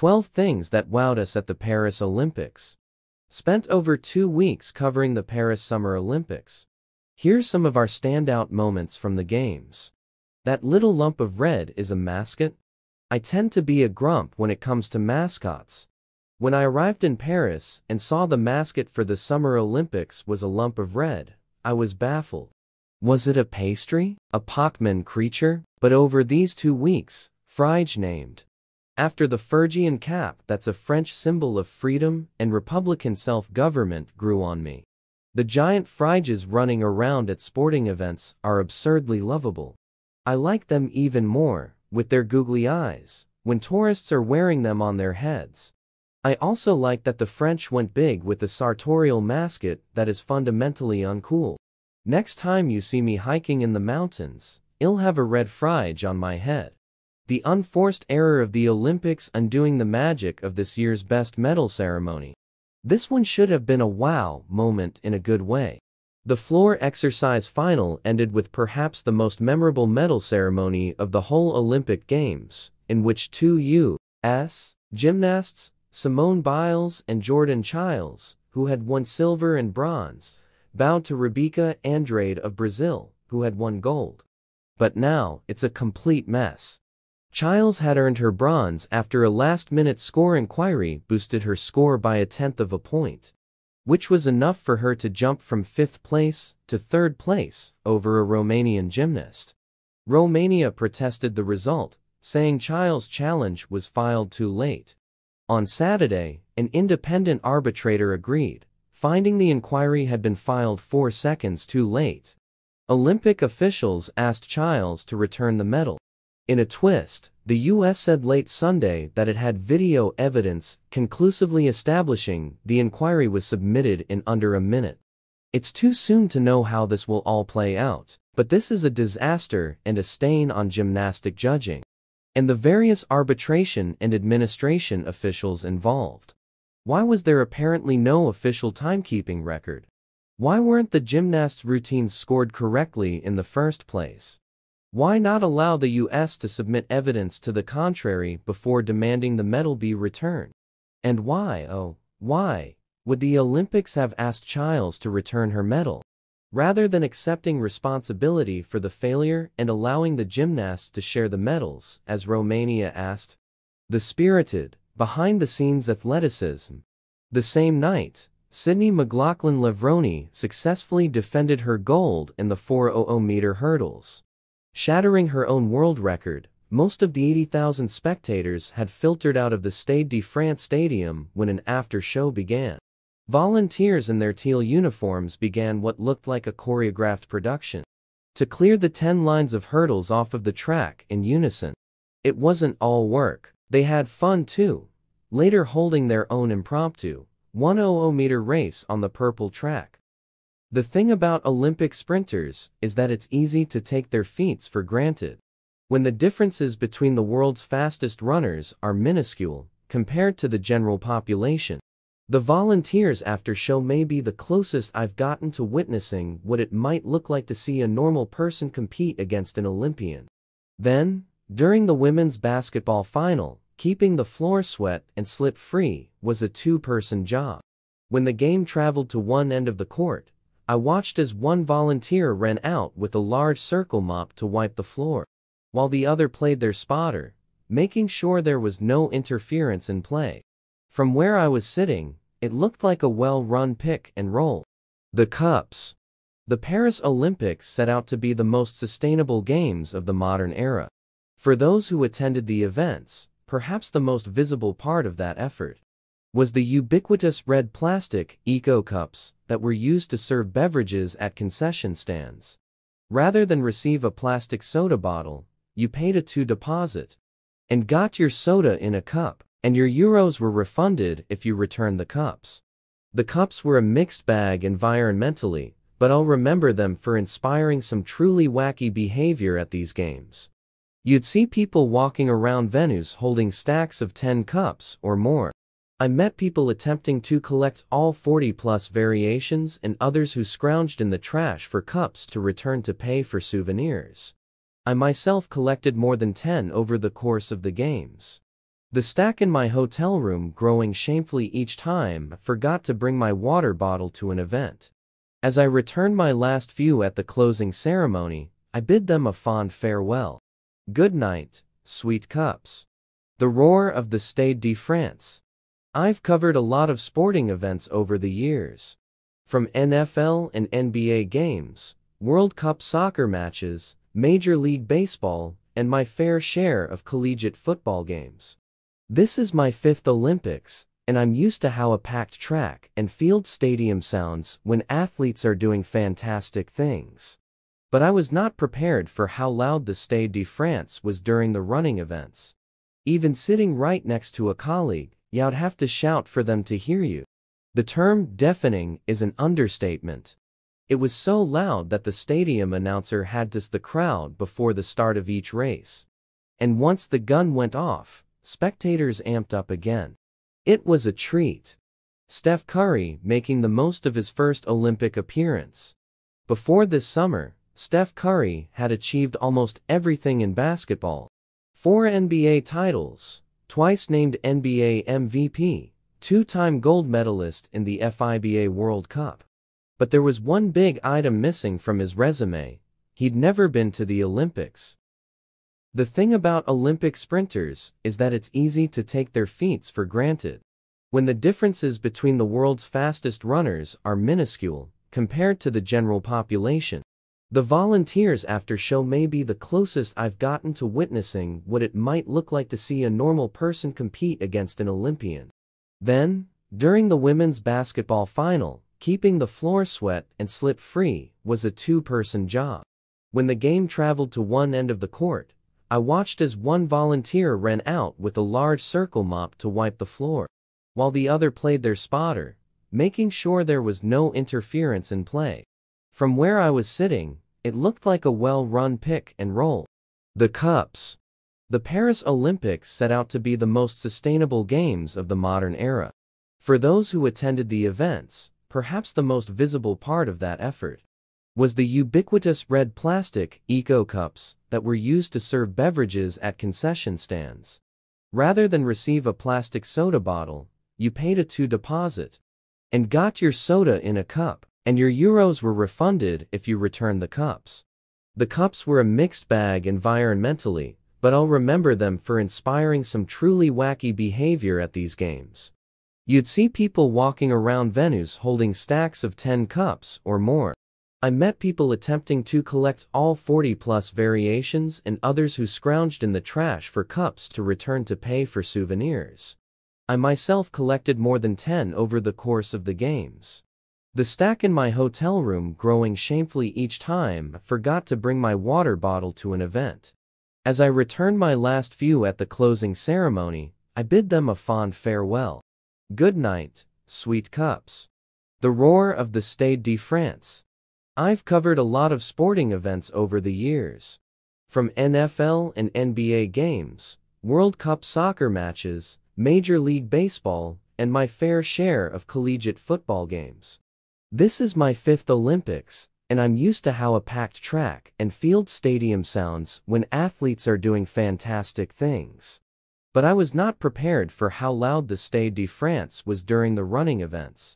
12 Things That Wowed Us at the Paris Olympics. Spent over 2 weeks covering the Paris Summer Olympics. Here's some of our standout moments from the games. That little lump of red is a mascot? I tend to be a grump when it comes to mascots. When I arrived in Paris and saw the mascot for the Summer Olympics was a lump of red, I was baffled. Was it a pastry? A Pac-Man creature? But over these 2 weeks, Phryge named after the Phrygian cap, that's a French symbol of freedom and Republican self-government, grew on me. The giant Phryges running around at sporting events are absurdly lovable. I like them even more, with their googly eyes, when tourists are wearing them on their heads. I also like that the French went big with the sartorial mascot that is fundamentally uncool. Next time you see me hiking in the mountains, I'll have a red Phryge on my head. The unforced error of the Olympics undoing the magic of this year's best medal ceremony. This one should have been a wow moment in a good way. The floor exercise final ended with perhaps the most memorable medal ceremony of the whole Olympic Games, in which two U.S. gymnasts, Simone Biles and Jordan Chiles, who had won silver and bronze, bowed to Rebeca Andrade of Brazil, who had won gold. But now, it's a complete mess. Chiles had earned her bronze after a last-minute score inquiry boosted her score by 1/10 of a point. Which was enough for her to jump from 5th place to 3rd place over a Romanian gymnast. Romania protested the result, saying Chiles' challenge was filed too late. On Saturday, an independent arbitrator agreed, finding the inquiry had been filed 4 seconds too late. Olympic officials asked Chiles to return the medal. In a twist, the U.S. said late Sunday that it had video evidence conclusively establishing the inquiry was submitted in under a minute. It's too soon to know how this will all play out, but this is a disaster and a stain on gymnastic judging, and the various arbitration and administration officials involved. Why was there apparently no official timekeeping record? Why weren't the gymnasts' routines scored correctly in the first place? Why not allow the U.S. to submit evidence to the contrary before demanding the medal be returned? And why, why, would the Olympics have asked Chiles to return her medal, rather than accepting responsibility for the failure and allowing the gymnasts to share the medals, as Romania asked? The spirited, behind-the-scenes athleticism. The same night, Sydney McLaughlin-Levrone successfully defended her gold in the 400-meter hurdles. Shattering her own world record, most of the 80,000 spectators had filtered out of the Stade de France stadium when an after-show began. Volunteers in their teal uniforms began what looked like a choreographed production to clear the 10 lines of hurdles off of the track in unison. It wasn't all work. They had fun too, later holding their own impromptu 100-meter race on the purple track. The thing about Olympic sprinters is that it's easy to take their feats for granted, when the differences between the world's fastest runners are minuscule compared to the general population. The volunteers' after show may be the closest I've gotten to witnessing what it might look like to see a normal person compete against an Olympian. Then, during the women's basketball final, keeping the floor sweat and slip free was a two-person job. When the game traveled to one end of the court, I watched as one volunteer ran out with a large circle mop to wipe the floor, while the other played their spotter, making sure there was no interference in play. From where I was sitting, it looked like a well-run pick and roll. The Cups. The Paris Olympics set out to be the most sustainable games of the modern era. For those who attended the events, perhaps the most visible part of that effort was the ubiquitous red plastic eco-cups that were used to serve beverages at concession stands. Rather than receive a plastic soda bottle, you paid a $2 deposit and got your soda in a cup, and your euros were refunded if you returned the cups. The cups were a mixed bag environmentally, but I'll remember them for inspiring some truly wacky behavior at these games. You'd see people walking around venues holding stacks of 10 cups or more. I met people attempting to collect all 40-plus variations and others who scrounged in the trash for cups to return to pay for souvenirs. I myself collected more than 10 over the course of the games. The stack in my hotel room growing shamefully each time I forgot to bring my water bottle to an event. As I returned my last few at the closing ceremony, I bid them a fond farewell. Good night, sweet cups. The roar of the Stade de France. I've covered a lot of sporting events over the years. From NFL and NBA games, World Cup soccer matches, Major League Baseball, and my fair share of collegiate football games. This is my 5th Olympics, and I'm used to how a packed track and field stadium sounds when athletes are doing fantastic things. But I was not prepared for how loud the Stade de France was during the running events. Even sitting right next to a colleague, you'd have to shout for them to hear you. The term deafening is an understatement. It was so loud that the stadium announcer had to stop the crowd before the start of each race. And once the gun went off, spectators amped up again. It was a treat. Steph Curry making the most of his first Olympic appearance. Before this summer, Steph Curry had achieved almost everything in basketball. 4 NBA titles, twice named NBA MVP, 2-time gold medalist in the FIBA World Cup. But there was one big item missing from his resume: he'd never been to the Olympics. The thing about Olympic sprinters is that it's easy to take their feats for granted, when the differences between the world's fastest runners are minuscule compared to the general population. The volunteers after show may be the closest I've gotten to witnessing what it might look like to see a normal person compete against an Olympian. Then, during the women's basketball final, keeping the floor sweat and slip free was a 2-person job. When the game traveled to one end of the court, I watched as one volunteer ran out with a large circle mop to wipe the floor, while the other played their spotter, making sure there was no interference in play. From where I was sitting, it looked like a well-run pick and roll. The Cups. The Paris Olympics set out to be the most sustainable games of the modern era. For those who attended the events, perhaps the most visible part of that effort was the ubiquitous red plastic eco cups that were used to serve beverages at concession stands. Rather than receive a plastic soda bottle, you paid a €2 deposit and got your soda in a cup, and your euros were refunded if you returned the cups. The cups were a mixed bag environmentally, but I'll remember them for inspiring some truly wacky behavior at these games. You'd see people walking around venues holding stacks of 10 cups or more. I met people attempting to collect all 40-plus variations and others who scrounged in the trash for cups to return to pay for souvenirs. I myself collected more than 10 over the course of the games. The stack in my hotel room growing shamefully each time I forgot to bring my water bottle to an event. As I returned my last few at the closing ceremony, I bid them a fond farewell. Good night, sweet cups. The roar of the Stade de France. I've covered a lot of sporting events over the years. From NFL and NBA games, World Cup soccer matches, Major League Baseball, and my fair share of collegiate football games. This is my 5th Olympics, and I'm used to how a packed track and field stadium sounds when athletes are doing fantastic things. But I was not prepared for how loud the Stade de France was during the running events.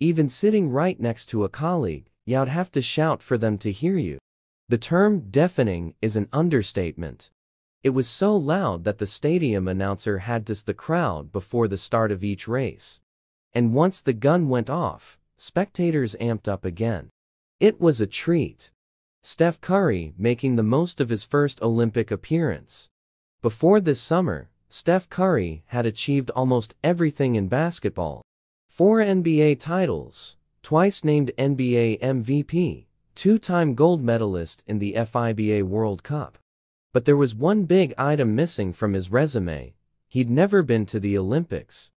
Even sitting right next to a colleague, you'd have to shout for them to hear you. The term deafening is an understatement. It was so loud that the stadium announcer had to stop the crowd before the start of each race. And once the gun went off, spectators amped up again. It was a treat. Steph Curry making the most of his first Olympic appearance. Before this summer, Steph Curry had achieved almost everything in basketball. 4 NBA titles, twice named NBA MVP, 2-time gold medalist in the FIBA World Cup. But there was one big item missing from his resume: he'd never been to the Olympics.